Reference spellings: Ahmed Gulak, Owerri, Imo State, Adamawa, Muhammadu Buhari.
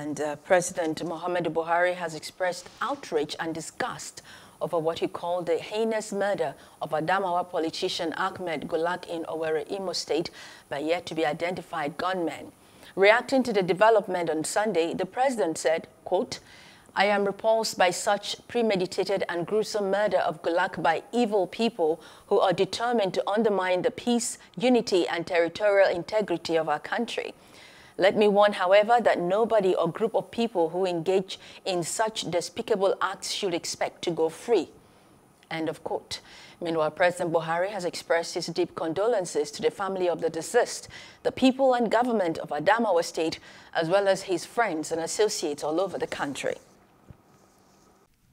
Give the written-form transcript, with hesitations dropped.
And President Muhammadu Buhari has expressed outrage and disgust over what he called the heinous murder of Adamawa politician Ahmed Gulak in Owerri, Imo State, by yet-to-be-identified gunmen. Reacting to the development on Sunday, the president said, quote, "I am repulsed by such premeditated and gruesome murder of Gulak by evil people who are determined to undermine the peace, unity, and territorial integrity of our country. Let me warn, however, that nobody or group of people who engage in such despicable acts should expect to go free." End of quote. Meanwhile, President Buhari has expressed his deep condolences to the family of the deceased, the people and government of Adamawa State, as well as his friends and associates all over the country.